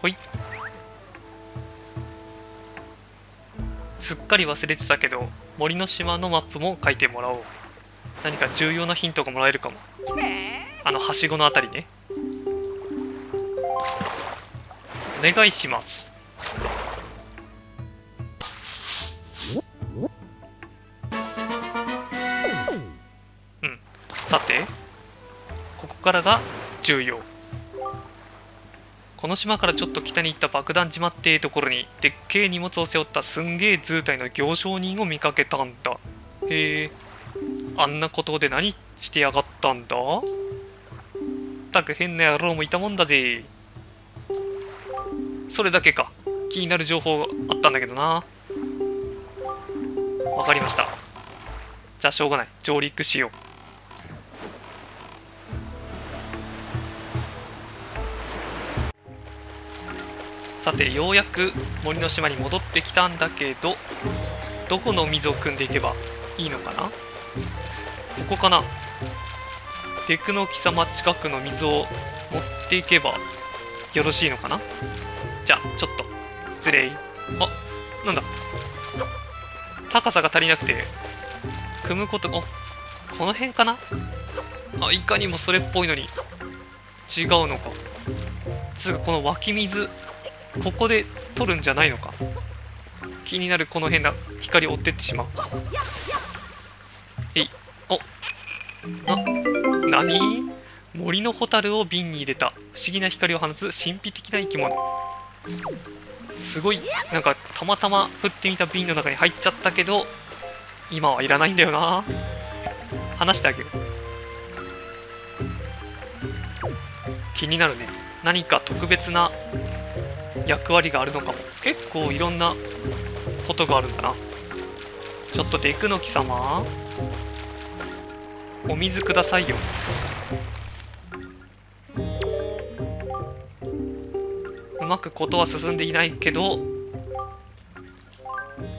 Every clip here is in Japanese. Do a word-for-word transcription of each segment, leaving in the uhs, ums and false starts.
ほい。すっかり忘れてたけど、森の島のマップも書いてもらおう。何か重要なヒントがもらえるかも。あのはしごのあたりね。お願いします。うん、さてここからが重要。この島からちょっと北に行った爆弾島ってところにでっけえ荷物を背負ったすんげえ図体の行商人を見かけたんだ。へえ、あんなことで何してやがったんだ。ったく変な野郎もいたもんだぜ。それだけか。気になる情報があったんだけどな。わかりました。じゃあしょうがない、上陸しよう。さてようやく森の島に戻ってきたんだけど、どこの水を汲んでいけばいいのかな。ここかな。デクの貴様近くの水を持っていけばよろしいのかな。じゃあちょっと失礼。あ、なんだ、高さが足りなくて汲むことが、この辺かな。あ、いかにもそれっぽいのに違うのか。つうかこの湧き水、ここで取るんじゃないのか。気になるこの変な光を追ってってしまう。えい、お、あ、なに？森のホタルを瓶に入れた不思議な光を放つ神秘的な生き物。すごい、なんかたまたま振ってみた瓶の中に入っちゃったけど、今はいらないんだよな。離してあげる。気になるね。何か特別な役割があるのかも。結構いろんなことがあるんだな。ちょっとデクノキ様、お水くださいよ。うまくことは進んでいないけど、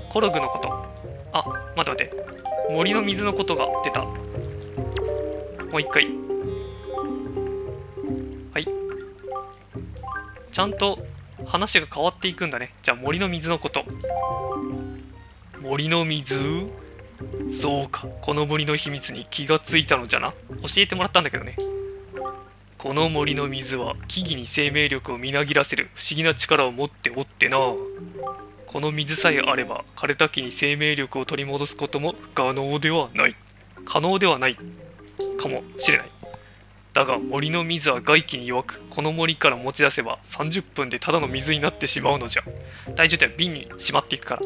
コログのこと、あ、待って待って、森の水のことが出た。もう一回。はい、ちゃんと話が変わっていくんだね。じゃあ森の水のこと。森の水、そうか、この森の秘密に気がついたのじゃな。教えてもらったんだけどね。この森の水は木々に生命力をみなぎらせる不思議な力を持っておってな。この水さえあれば枯れた木に生命力を取り戻すことも不可能ではない、可能ではないかもしれない。だが森の水は外気に弱く、この森から持ち出せばさんじゅっぷんでただの水になってしまうのじゃ。大丈夫だよ、瓶にしまっていくから。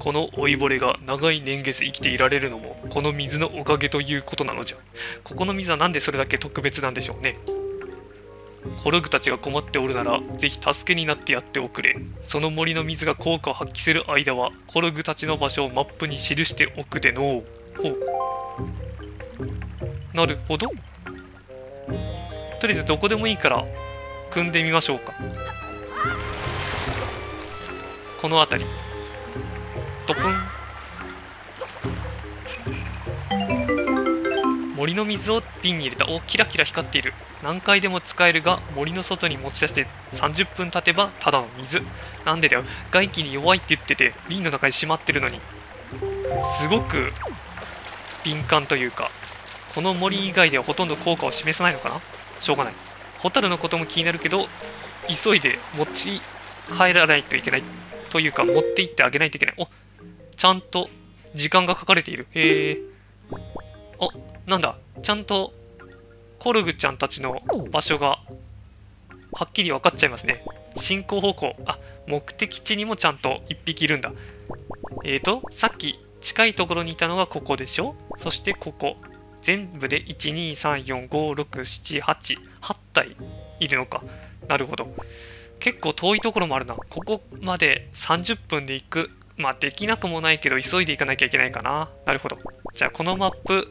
この老いぼれが長い年月生きていられるのもこの水のおかげということなのじゃ。ここの水はなんでそれだけ特別なんでしょうね。コルグたちが困っておるならぜひ助けになってやっておくれ。その森の水が効果を発揮する間はコルグたちの場所をマップに記しておくでのう。ほう、なるほど。とりあえずどこでもいいから汲んでみましょうか。この辺り、ドプン。森の水を瓶に入れた。お、キラキラ光っている。何回でも使えるが森の外に持ち出してさんじゅっぷん経てばただの水。なんでだよ、外気に弱いって言ってて瓶の中にしまってるのに。すごく敏感というか、この森以外ではほとんど効果を示さないのかな。しょうがない。ホタルのことも気になるけど、急いで持ち帰らないといけないというか、持って行ってあげないといけない。お、ちゃんと時間が書かれている。へえ。お、なんだ、ちゃんとコルグちゃんたちの場所がはっきり分かっちゃいますね。進行方向、あ、目的地にもちゃんといっぴきいるんだ。えーと、さっき近いところにいたのがここでしょ。そしてここ。全部でいちにさんよんごろくななはちはちたいいるのか。なるほど。結構遠いところもあるな。ここまでさんじゅっぷんで行く。まあできなくもないけど急いで行かなきゃいけないかな。なるほど。じゃあこのマップ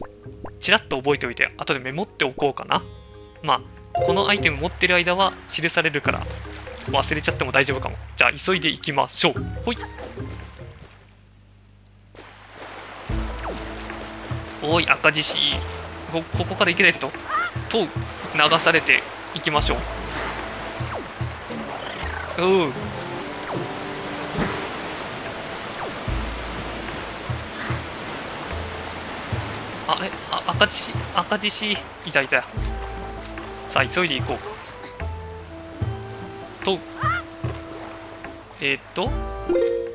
ちらっと覚えておいて後でメモっておこうかな。まあこのアイテム持ってる間は記されるから忘れちゃっても大丈夫かも。じゃあ急いで行きましょう。ほい。おい、赤獅子、こここから行けないとと流されていきましょう。うん。あれ、あ、赤獅子、赤獅子、いたいた。さあ、急いで行こう。と、えー、っと、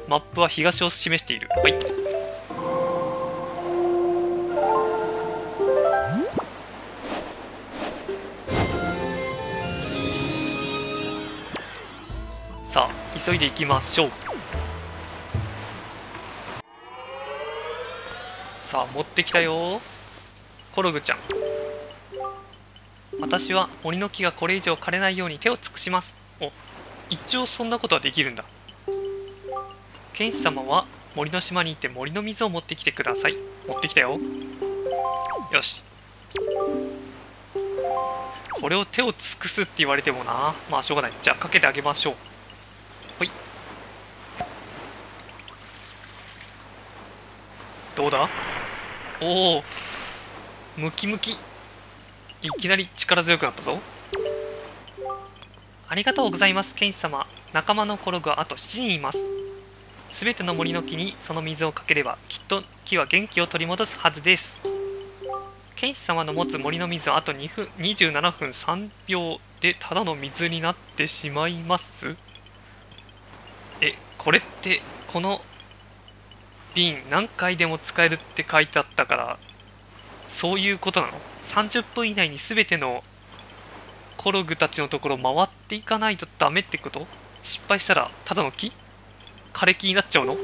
マップは東を示している。はい。さあ、急いで行きましょう。さあ、持ってきたよー、コログちゃん。私は森の木がこれ以上枯れないように手を尽くします。お、一応そんなことはできるんだ。剣士様は森の島にいて森の水を持ってきてください。持ってきたよ。よし、これを手を尽くすって言われてもな、まあしょうがない。じゃあかけてあげましょう。ほい、どうだ。おお、ムキムキ。いきなり力強くなったぞ。ありがとうございます、剣士様。仲間のコログはあとしちにんいます。すべての森の木にその水をかければ、きっと木は元気を取り戻すはずです。剣士様の持つ森の水はあとにふんにじゅうななふんさんびょうでただの水になってしまいます。え、これってこの瓶何回でも使えるって書いてあったから、そういうことなの？ さんじゅっ 分以内に全てのコログたちのところ回っていかないとダメってこと？失敗したらただの木？枯れ木になっちゃうの？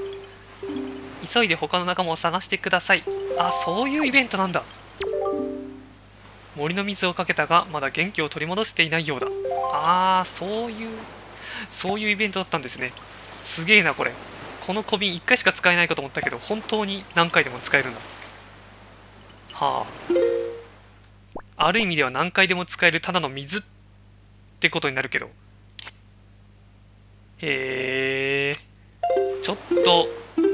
急いで他の仲間を探してください。あ、そういうイベントなんだ。森の水をかけたがまだ元気を取り戻せていないようだ。あー、そういうそういうイベントだったんですね。すげえなこれ。この小瓶いっかいしか使えないかと思ったけど、本当に何回でも使えるんだ。はあ、ある意味では何回でも使えるただの水ってことになるけど、へえ、ちょっと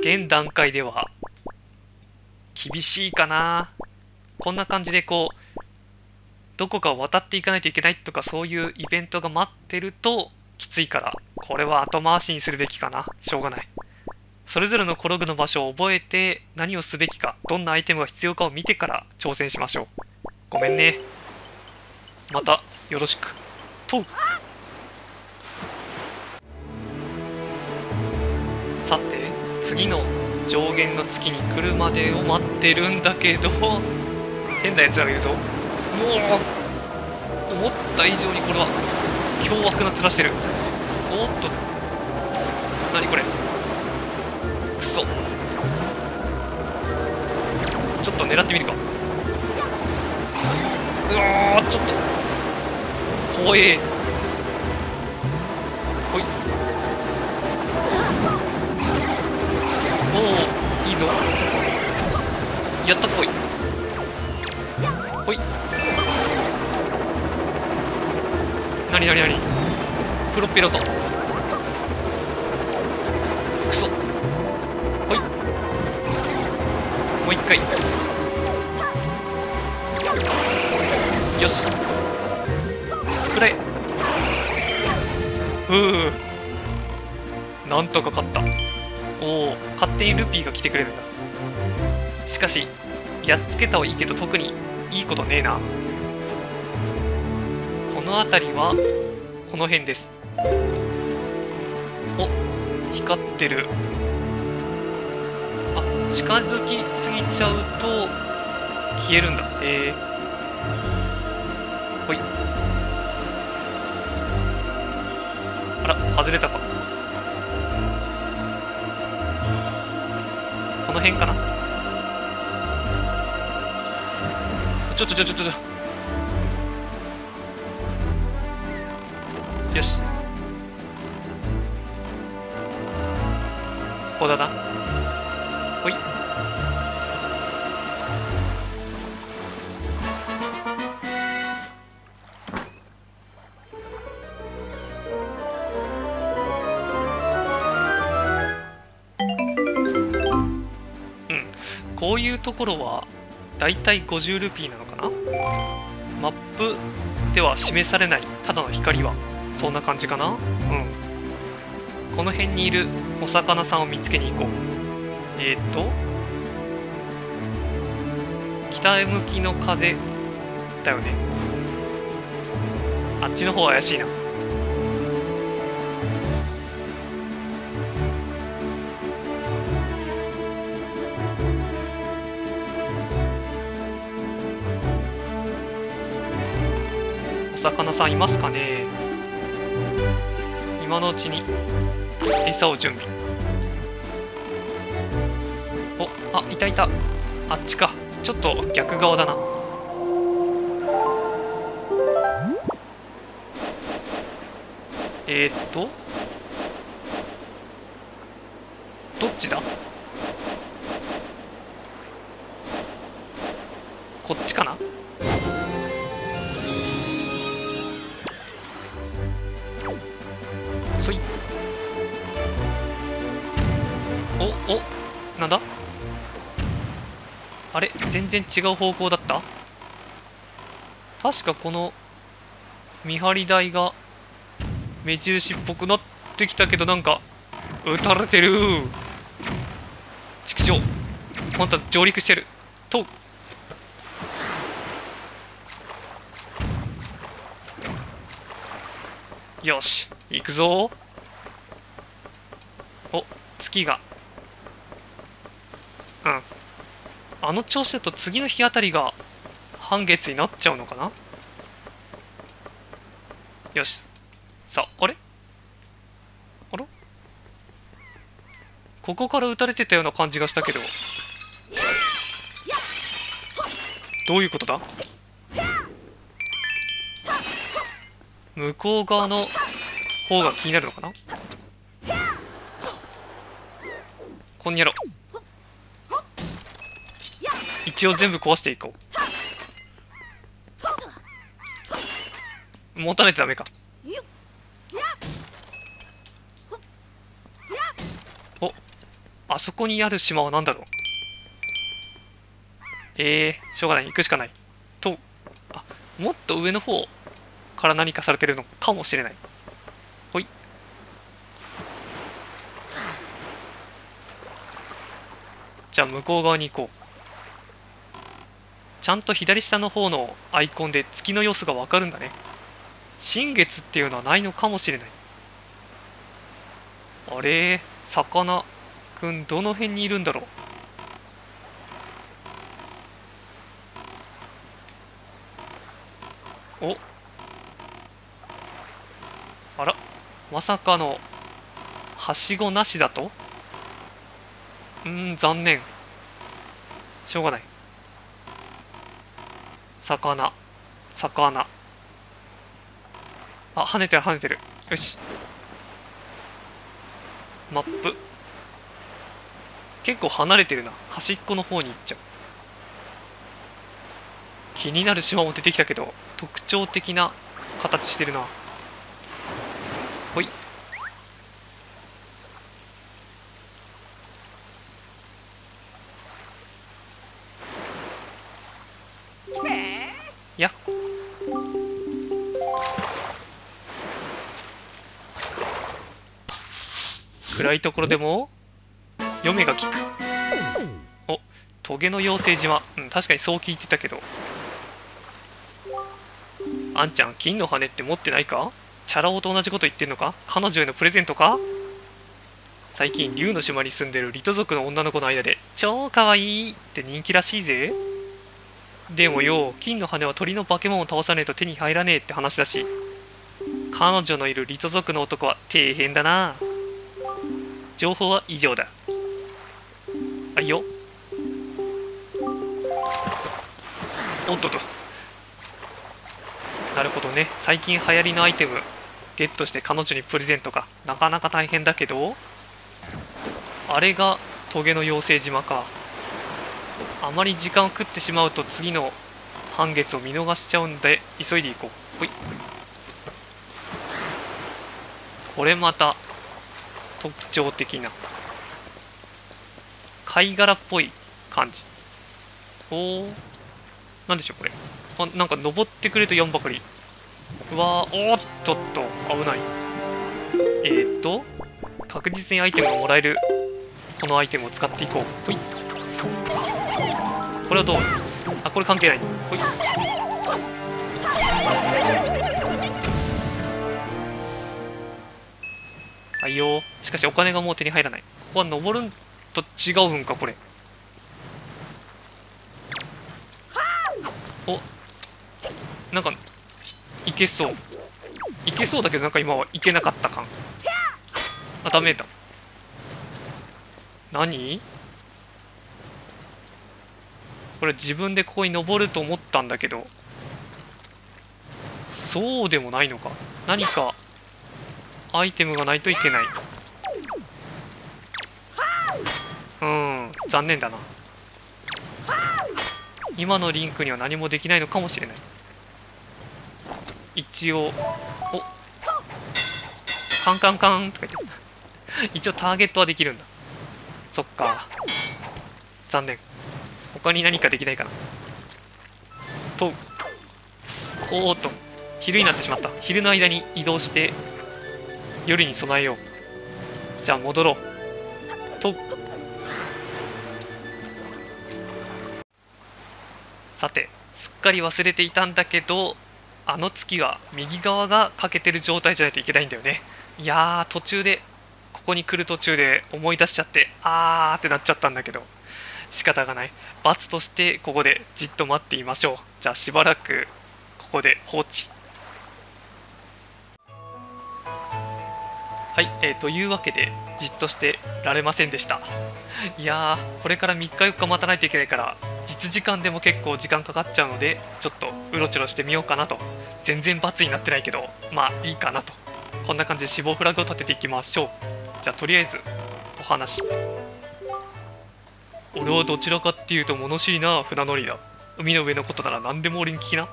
現段階では厳しいかな。こんな感じでこうどこかを渡っていかないといけないとか、そういうイベントが待ってるときついから、これは後回しにするべきかな。しょうがない。それぞれのコログの場所を覚えて、何をすべきか、どんなアイテムが必要かを見てから挑戦しましょう。ごめんね、またよろしくと。さて、次の上限の月に来るまでを待ってるんだけど、変なやつらがいるぞ。もう思った以上にこれは凶悪な面してる。おっと、何これ、くそ。ちょっと狙ってみるか。うわー、ちょっと怖え。ほい、おお、いいぞ、やったっぽい。ほい、なになになに、プロペラか。くそ、ほい、もう一回、よし、くらえ。ふう、なんとか勝った。おお、勝手にルピーが来てくれるんだ。しかしやっつけたはいいけど、特にいいことねえな。この辺りはこの辺です。お、光ってる。あ、近づきすぎちゃうと消えるんだ。へえ、ほい。あら、外れたか。この辺かな。ちょちょちょちょちょ、よし、ここだな。ほい、こういうところはだいたいごじゅうルピーなのかな。マップでは示されないただの光はそんな感じかな。うん、この辺にいるお魚さんを見つけに行こう。えーと北へ向きの風だよね。あっちの方怪しいな。お魚さんいますかね。今のうちに餌を準備。お、あ、いたいた。あっちか。ちょっと逆側だな。えー、っとどっちだ。こっちかな。そい。おお、なんだあれ、全然違う方向だった。確かこの見張り台が目印っぽくなってきたけど、なんか撃たれてる。畜生、また上陸してると。よし行くぞー。お、月が、うん、あの調子だと次の日あたりが半月になっちゃうのかな。よし、さあ、あれあら、ここから撃たれてたような感じがしたけど、どういうことだ。向こう側の方が気になるのかな。こんにゃろ。一応全部壊していこう。持たないとダメか。お、あそこにある島は何だろう。えー、しょうがない、行くしかないと。あ、もっと上の方から何かされてるのかもしれない。ほい。じゃあ向こう側に行こう。ちゃんと左下の方のアイコンで月の様子が分かるんだね。新月っていうのはないのかもしれない。あれ、さかなくんどの辺にいるんだろう。お、あら、まさかのはしごなしだと。うーん、残念。しょうがない。魚、魚。あ、跳ねてる跳ねてる。よし。マップ。結構離れてるな。端っこの方に行っちゃう。気になる島も出てきたけど、特徴的な形してるな。ほい。いや、暗いところでも嫁が効く。お、トゲの妖精島、うん、確かにそう聞いてたけど。あんちゃん、金の羽って持ってないか。チャラ男と同じこと言ってんのか。彼女へのプレゼントか。最近竜の島に住んでるリト族の女の子の間で超かわいいって人気らしいぜ。でもよ、金の羽は鳥の化け物を倒さねえと手に入らねえって話だし、彼女のいるリト族の男は底辺だな。情報は以上だ。あいよ。おっとっと。なるほどね。最近流行りのアイテムゲットして彼女にプレゼントか。なかなか大変だけど、あれがトゲの妖精島か。あまり時間を食ってしまうと次の半月を見逃しちゃうんで急いでいこう。ほい。これまた特徴的な貝殻っぽい感じ。おお、なんでしょうこれ。あ、なんか登ってくれとやんばかり。うわー、おーっとっと、危ない。えーっと確実にアイテムをもらえるこのアイテムを使っていこう。ほい。これはどう？あ、これ関係ない。ほい。はいよ。しかしお金がもう手に入らない。ここは登るんと違うんか、これ。お、なんかいけそう、いけそうだけど、なんか今はいけなかった感。あ、ダメだ。何これ、自分でここに登ると思ったんだけど、そうでもないのか。何かアイテムがないといけない。うん、残念だな。今のリンクには何もできないのかもしれない。一応、お、カンカンカンとか言って一応ターゲットはできるんだ。そっか、残念。他に何かできないかなと。おーっと、昼になってしまった。昼の間に移動して夜に備えよう。じゃあ戻ろうと。さて、すっかり忘れていたんだけど、あの月は右側が欠けてる状態じゃないといけないんだよね。いやー、途中でここに来る途中で思い出しちゃって、あーってなっちゃったんだけど、仕方がない。罰としてここでじっと待っていましょう。じゃあしばらくここで放置。はい、えー、というわけでじっとしてられませんでした。いやー、これからみっかよっか待たないといけないから、実時間でも結構時間かかっちゃうので、ちょっとうろちょろしてみようかなと。全然罰になってないけど、まあいいかなと。こんな感じで死亡フラグを立てていきましょう。じゃあとりあえずお話。俺はどちらかっていうと物知りな船乗りだ。海の上のことなら何でも俺に聞きな。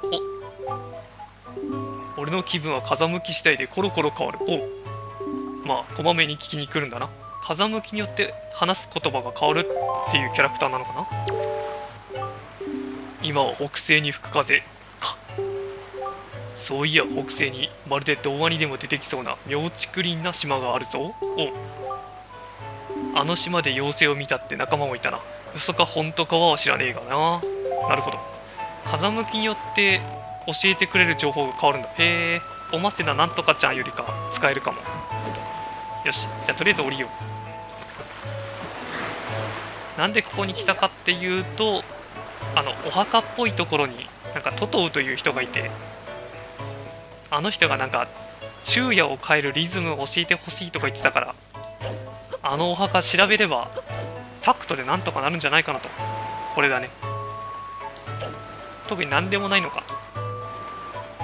お、俺の気分は風向き次第でコロコロ変わる。お、まあこまめに聞きに来るんだな。風向きによって話す言葉が変わるっていうキャラクターなのかな。今は北西に吹く風か。そういや、北西にまるで童話にでも出てきそうな妙竹林な島があるぞ。お、あの島で妖精を見たって仲間もいたな。嘘か本当かは知らねえがな。なるほど、風向きによって教えてくれる情報が変わるんだ。へえ、おませななんとかちゃんよりか使えるかも。よし、じゃあとりあえず降りよう。なんでここに来たかっていうと、あのお墓っぽいところになんかトトウという人がいて、あの人がなんか昼夜を変えるリズムを教えてほしいとか言ってたから、あのお墓調べればタクトでなんとかなるんじゃないかなと。これだね。特に何でもないのか。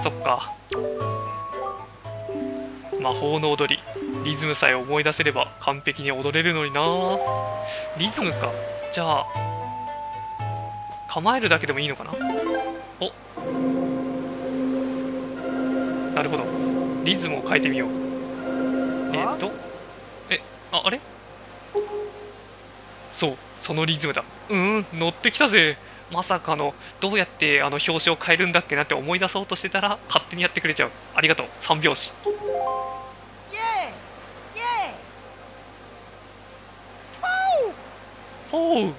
そっか、魔法の踊り、リズムさえ思い出せれば完璧に踊れるのにな。リズムか。じゃあ構えるだけでもいいのかな。お、なるほど、リズムを変えてみよう。えー、っとえああれ、そう、そのリズムだ。うーん、乗ってきたぜ。まさかの、どうやってあの表紙を変えるんだっけなって思い出そうとしてたら勝手にやってくれちゃう。ありがとう、三拍子。ポー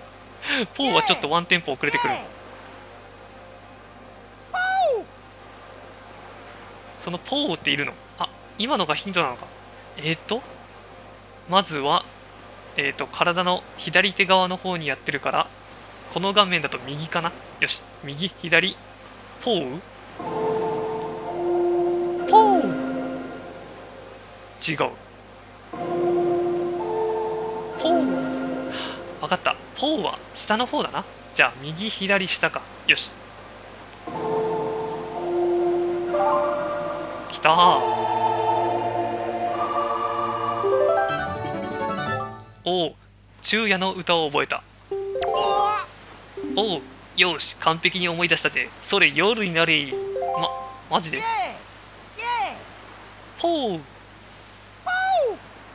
ポーはちょっとワンテンポ遅れてくる。そのポーっているの。あ、今のがヒントなのか。えっ、ー、とまずは、えっ、ー、と体の左手側の方にやってるから、この画面だと右かな。よし、右左ポーポー、違う、ポー。分かった、ポーは下の方だな。じゃあ右左下か。よし、きたー。おお、昼夜の歌を覚えた。おお、よし、完璧に思い出したぜ。それ夜になれ。ま、マジでポー。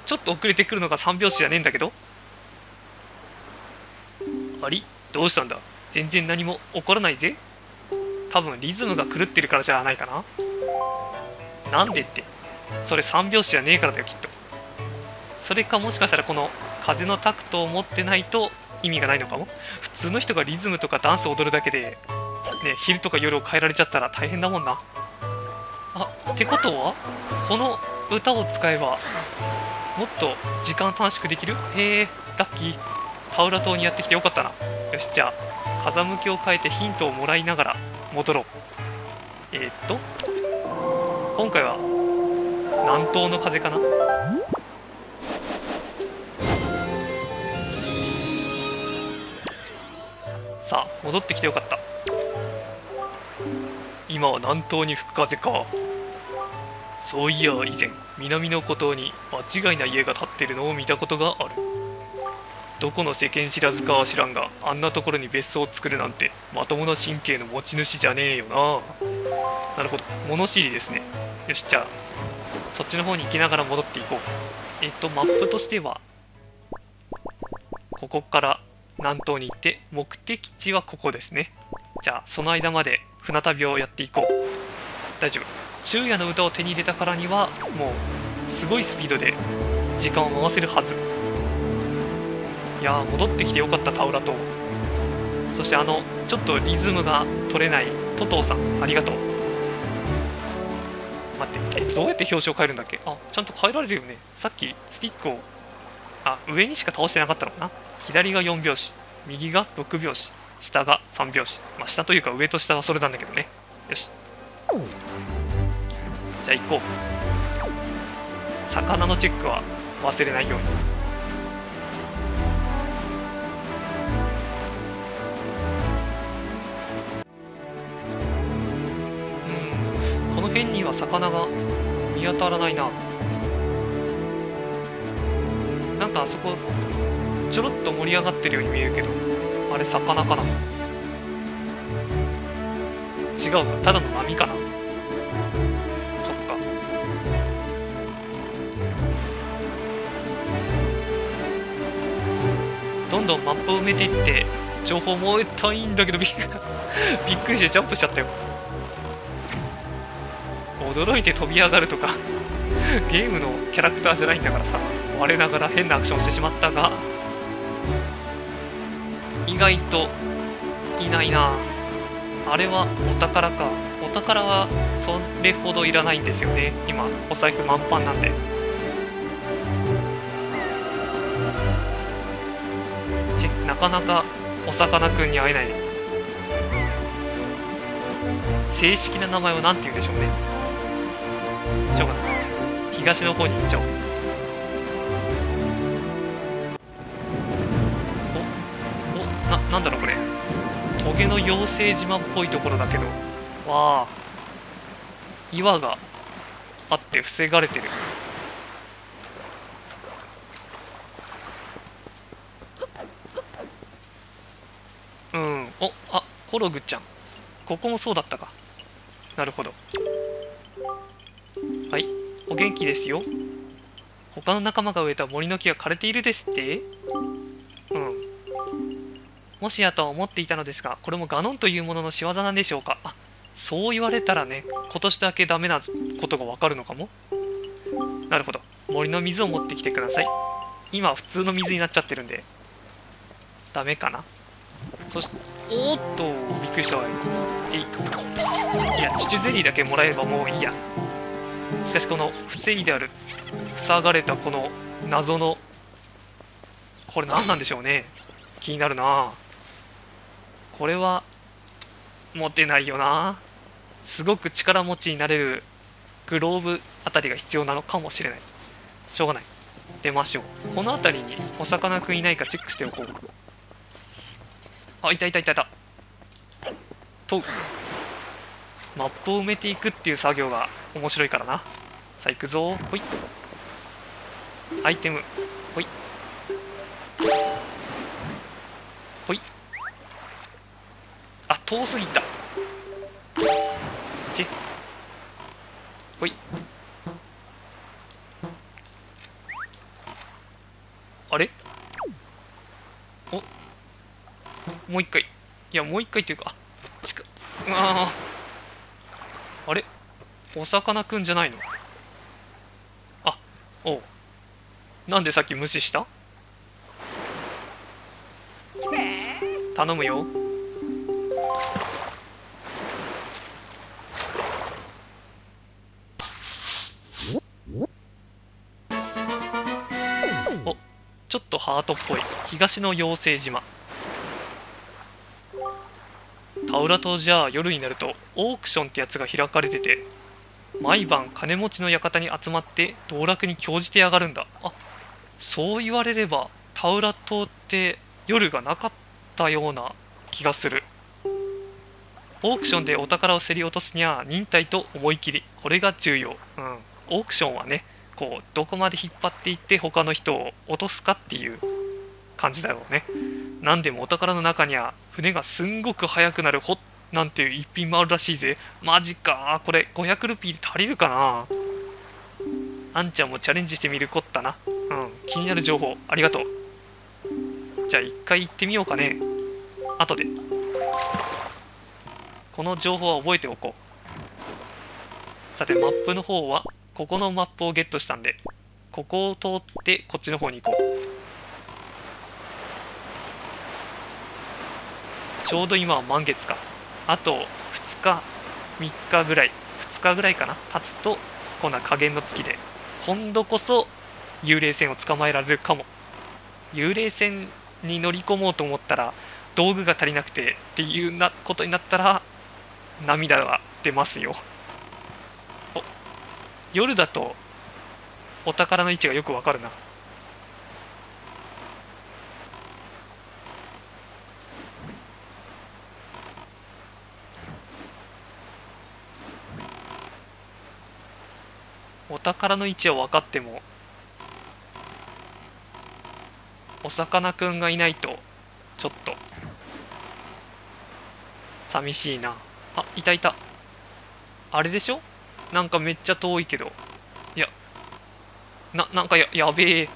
ちょっと遅れてくるのが三拍子じゃねえんだけど。あり、どうしたんだ。全然何も起こらないぜ。多分リズムが狂ってるからじゃないかな。なんでって、それ三拍子じゃねえからだよきっと。それかもしかしたらこの風のタクトを持ってないと意味がないのかも。普通の人がリズムとかダンスを踊るだけで、ね、昼とか夜を変えられちゃったら大変だもんな。あ、ってことはこの歌を使えばもっと時間短縮できる。へえ、ラッキー。タウラ島にやってきてよかったな。よし、じゃあ風向きを変えてヒントをもらいながら戻ろう。えー、っと今回は南東の風かな。さあ戻ってきてよかった。今は南東に吹く風か。そういや以前南の孤島に間違いない家が建ってるのを見たことがある。どこの世間知らずかは知らんが、あんなところに別荘を作るなんてまともな神経の持ち主じゃねえよな。なるほど、物知りですね。よし、じゃあそっちの方に行きながら戻っていこう。えっとマップとしてはここから南東に行って目的地はここですね。じゃあその間まで船旅をやっていこう。大丈夫。昼夜の歌を手に入れたからにはもうすごいスピードで時間を回せるはず。いやー、戻ってきてよかったタウラ島。そしてあのちょっとリズムが取れないトトーさん、ありがとう。待って、えっと、どうやって表紙を変えるんだっけ。あ、ちゃんと変えられるよね。さっきスティックをあ上にしか倒してなかったのかな。左がよん拍子、右がろく拍子、下がさん拍子。まあ下というか上と下はそれなんだけどね。よし、じゃあ行こう。魚のチェックは忘れないように。うん、この辺には魚が見当たらないな。なんかあそこちょろっと盛り上がってるように見えるけど、あれ魚かな。違うか、ただの波かな。そっか。どんどんマップを埋めていって情報も得たいんだけど、びっくりしてジャンプしちゃったよ。驚いて飛び上がるとかゲームのキャラクターじゃないんだからさ。我ながら変なアクションをしてしまったが、意外といないな。あれはお宝か。お宝はそれほどいらないんですよね。今お財布満帆なんで。なかなかお魚くんに会えない。正式な名前は何て言うんでしょうね。しょうがない、東の方に行っちゃおう。な, なんだろうこれ。トゲの妖精島っぽいところだけど、わあ、岩があって防がれてる。うん、お、あ、コログちゃん、ここもそうだったか。なるほど。はい、お元気ですよ。他の仲間が植えた森の木が枯れているですって。うん、もしやとは思っていたのですが、これもガノンというものの仕業なんでしょうか。あ、そう言われたらね、今年だけダメなことがわかるのかも。なるほど。森の水を持ってきてください。今は普通の水になっちゃってるんでダメかな。そして、おーっと、びっくりした。えい、いや、チュチュゼリーだけもらえればもういいや。しかしこの防いである、塞がれたこの謎の、これ何なんでしょうね。気になるな。これは持てないよな。すごく力持ちになれるグローブあたりが必要なのかもしれない。しょうがない、出ましょう。このあたりにお魚くんいないかチェックしておこう。あ、いたいたいたいたと。マップを埋めていくっていう作業が面白いからな。さあ行くぞ。ほい、アイテム、ほいほい。あ、遠すぎた。ちほい。あれ、お、もう一回。いや、もう一回というか、あ、近っ。ああ、あれ、お魚くんじゃないの。あ、おう、なんでさっき無視した？頼むよ。お、ちょっとハートっぽい。東の妖精島。タウラ島じゃあ夜になるとオークションってやつが開かれてて、毎晩金持ちの館に集まって道楽に興じてやがるんだ。あ、そう言われればタウラ島って夜がなかったような気がする。オークションでお宝を競り落とすには忍耐と思い切り、これが重要。うん、オークションはね、こうどこまで引っ張っていって他の人を落とすかっていう感じだろうね。なんでもお宝の中には船がすんごく速くなるホッなんていう一品もあるらしいぜ。マジか、これごひゃくルピーで足りるかな。あんちゃんもチャレンジしてみるこったな。うん、気になる情報ありがとう。じゃあ一回行ってみようかね。後でこの情報は覚えておこう。さてマップの方はここのマップをゲットしたんで、ここを通ってこっちの方に行こう。ちょうど今は満月か。あとふつかみっかぐらい、ふつかぐらいかな、経つとこんな下限の月で、今度こそ幽霊船を捕まえられるかも。幽霊船に乗り込もうと思ったら道具が足りなくてっていうなことになったら涙が出ますよ。夜だとお宝の位置がよくわかるな。お宝の位置は分かってもお魚くんがいないとちょっと寂しいな。あ、いたいた。あれでしょ、なんかめっちゃ遠いけど、いや、な、なんかや、やべえ。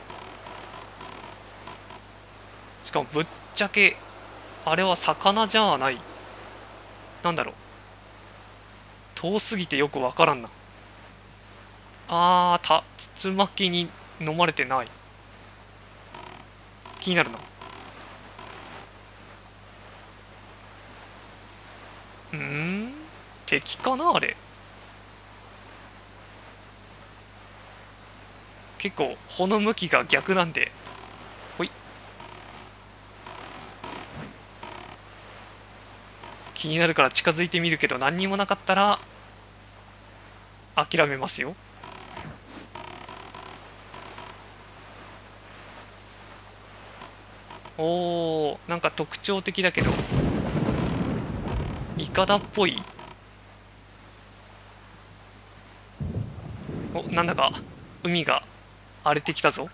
しかもぶっちゃけ、あれは魚じゃない。なんだろう。遠すぎてよくわからんな。あー、竜巻に飲まれてない。気になるな。うーん、敵かな、あれ。結構穂の向きが逆なんで、ほい、気になるから近づいてみるけど、何にもなかったら諦めますよ。おー、なんか特徴的だけどイカダっぽい。お、なんだか海が荒れてきたぞ。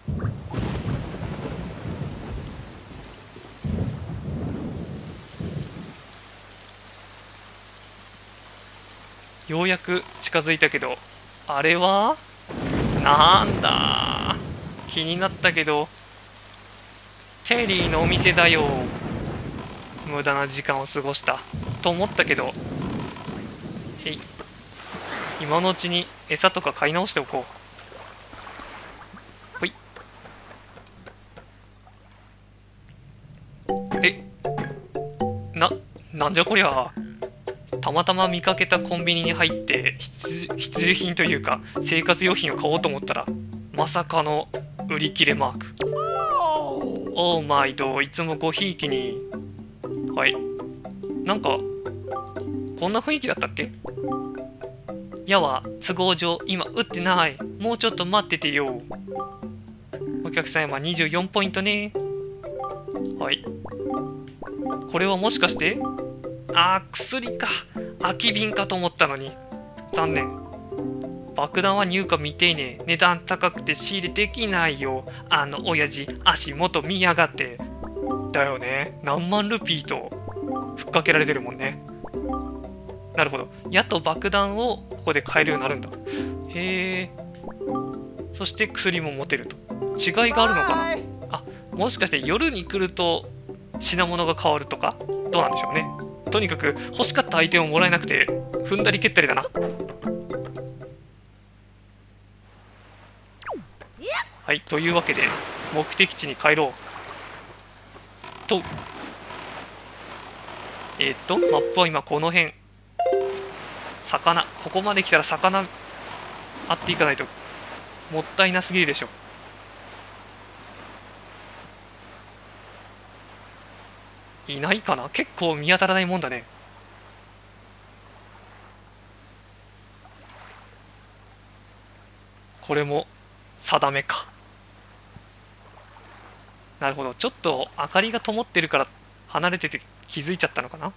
ようやく近づいたけど、あれはなんだ、気になったけどチェリーのお店だよ。無駄な時間を過ごしたと思ったけど、えい、今のうちに餌とか買い直しておこう。な、なんじゃこりゃ。たまたま見かけたコンビニに入って必需品というか生活用品を買おうと思ったら、まさかの売り切れマーク。オーマイド、いつもごひいきに。はい、なんかこんな雰囲気だったっけ。やは都合上今売ってない、もうちょっと待っててよ。お客さんはにじゅうよんポイントね。はい、これはもしかして、あー、薬か。空き瓶かと思ったのに、残念。爆弾は入荷未定ね。値段高くて仕入れできないよ。あの親父足元見やがって。だよね、何万ルピーとふっかけられてるもんね。なるほど、矢と爆弾をここで買えるようになるんだ。へえ。そして薬も持てると。違いがあるのかな。あ、もしかして夜に来ると品物が変わるとか、どうなんでしょうね。とにかく欲しかったアイテムをもらえなくて踏んだり蹴ったりだな。はい、というわけで目的地に帰ろうと。えー、っとマップは今この辺、魚、ここまで来たら魚あっていかないともったいなすぎるでしょ。いないかな、結構見当たらないもんだね。これも定めか。なるほど、ちょっと明かりが灯ってるから離れてて気づいちゃったのかな。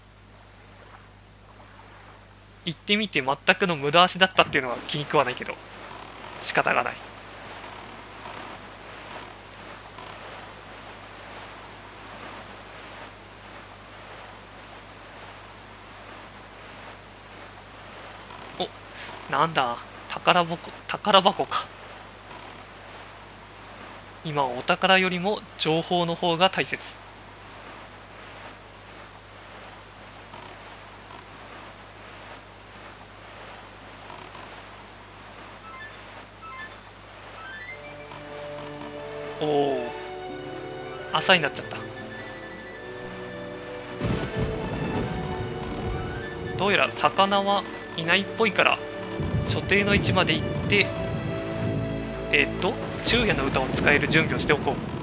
行ってみて全くの無駄足だったっていうのは気に食わないけど仕方がない。お、なんだ、宝箱、宝箱か。今はお宝よりも情報の方が大切。おお、朝になっちゃった。どうやら魚はいないっぽいから所定の位置まで行って、えっと昼夜の歌を使える準備をしておこう。